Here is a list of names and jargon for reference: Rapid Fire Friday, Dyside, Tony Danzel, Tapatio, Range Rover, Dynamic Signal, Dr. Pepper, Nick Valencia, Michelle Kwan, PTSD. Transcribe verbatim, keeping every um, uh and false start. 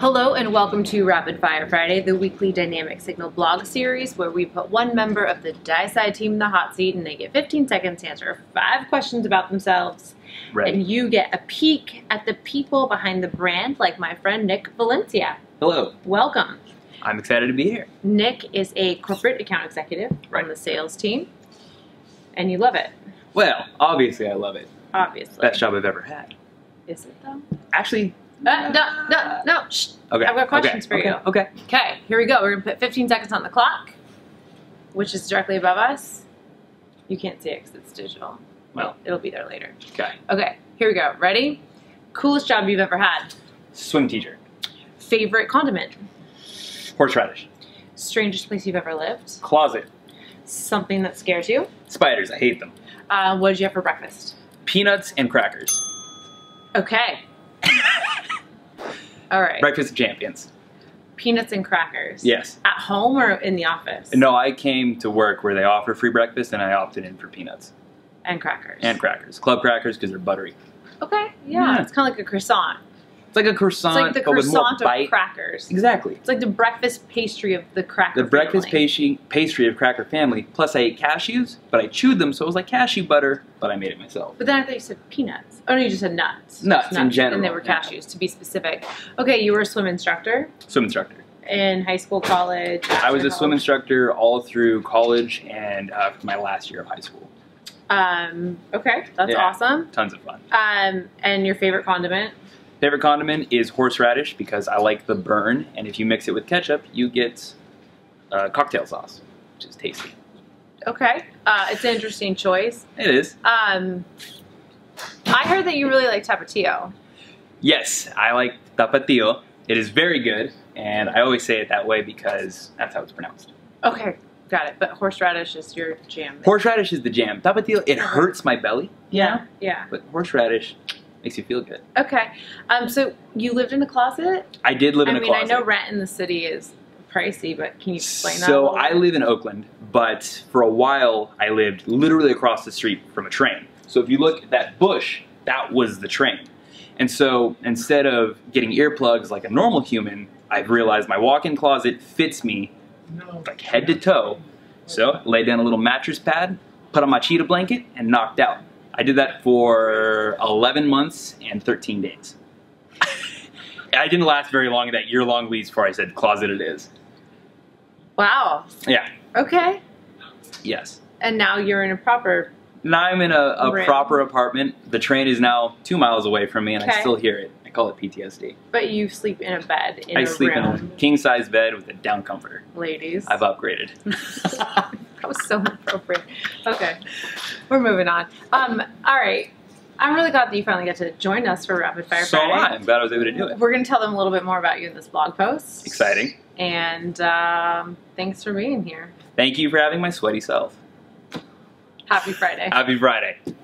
Hello and welcome to Rapid Fire Friday, the weekly Dynamic Signal blog series where we put one member of the Dyside team in the hot seat and they get fifteen seconds to answer five questions about themselves. Right. And you get a peek at the people behind the brand, like my friend Nick Valencia. Hello. Welcome. I'm excited to be here. Nick is a corporate account executive right. on the sales team, and you love it. Well, obviously I love it. Obviously. Best job I've ever had. Is it though? Actually, Uh, no, no, no, shh. Okay. I've got questions okay. for you. Okay. okay. Okay, here we go. We're going to put fifteen seconds on the clock, which is directly above us. You can't see it because it's digital. Well, it'll be there later. Okay. Okay, here we go. Ready? Coolest job you've ever had? Swim teacher. Favorite condiment? Horseradish. Strangest place you've ever lived? Closet. Something that scares you? Spiders. I hate them. Uh, what did you have for breakfast? Peanuts and crackers. Okay. All right. Breakfast of Champions. Peanuts and crackers. Yes. At home or in the office? No, I came to work where they offer free breakfast, and I opted in for peanuts. And crackers. And crackers. Club crackers because they're buttery. Okay. Yeah. yeah. It's kind of like a croissant. It's like a croissant, it's like the croissant but with more bite. Of crackers. Exactly. It's like the breakfast pastry of the cracker family. The breakfast pastry, pastry of cracker family. Plus, I ate cashews, but I chewed them, so it was like cashew butter, but I made it myself. But then I thought you said peanuts. Oh, no, you just said nuts. Nuts, nuts. In general. And they were cashews, yeah. to be specific. Okay, you were a swim instructor. Swim instructor. In high school, college? I was a college. swim instructor all through college and uh, my last year of high school. Um. Okay, that's yeah. awesome. Tons of fun. Um. And your favorite condiment? Favorite condiment is horseradish because I like the burn, and if you mix it with ketchup, you get uh, cocktail sauce, which is tasty. Okay, uh, it's an interesting choice. It is. Um, I heard that you really like Tapatio. Yes, I like Tapatio. It is very good, and I always say it that way because that's how it's pronounced. Okay, got it. But horseradish is your jam. Horseradish is the jam. Tapatio, it hurts my belly. Yeah, yeah. But horseradish. Makes you feel good. Okay. Um, so you lived in a closet? I did live in I a mean, closet. I mean, I know rent in the city is pricey, but can you explain so that? So I live in Oakland, but for a while I lived literally across the street from a train. So if you look at that bush, that was the train. And so instead of getting earplugs like a normal human, I've realized my walk-in closet fits me like head to toe. So I laid down a little mattress pad, put on my cheetah blanket, and knocked out. I did that for eleven months and thirteen days. I didn't last very long in that year-long lease before I said, closet it is. Wow. Yeah. Okay. Yes. And now you're in a proper Now I'm in a, a proper apartment. The train is now two miles away from me, and okay. I still hear it. I call it P T S D. But you sleep in a bed in I a sleep room. in a king-size bed with a down comforter. Ladies. I've upgraded. That was so inappropriate. Okay, we're moving on. Um, all right, I'm really glad that you finally got to join us for Rapid Fire so Friday. So am I. I'm glad I was able to do it. We're going to tell them a little bit more about you in this blog post. Exciting. And um, thanks for being here. Thank you for having my sweaty self. Happy Friday. Happy Friday.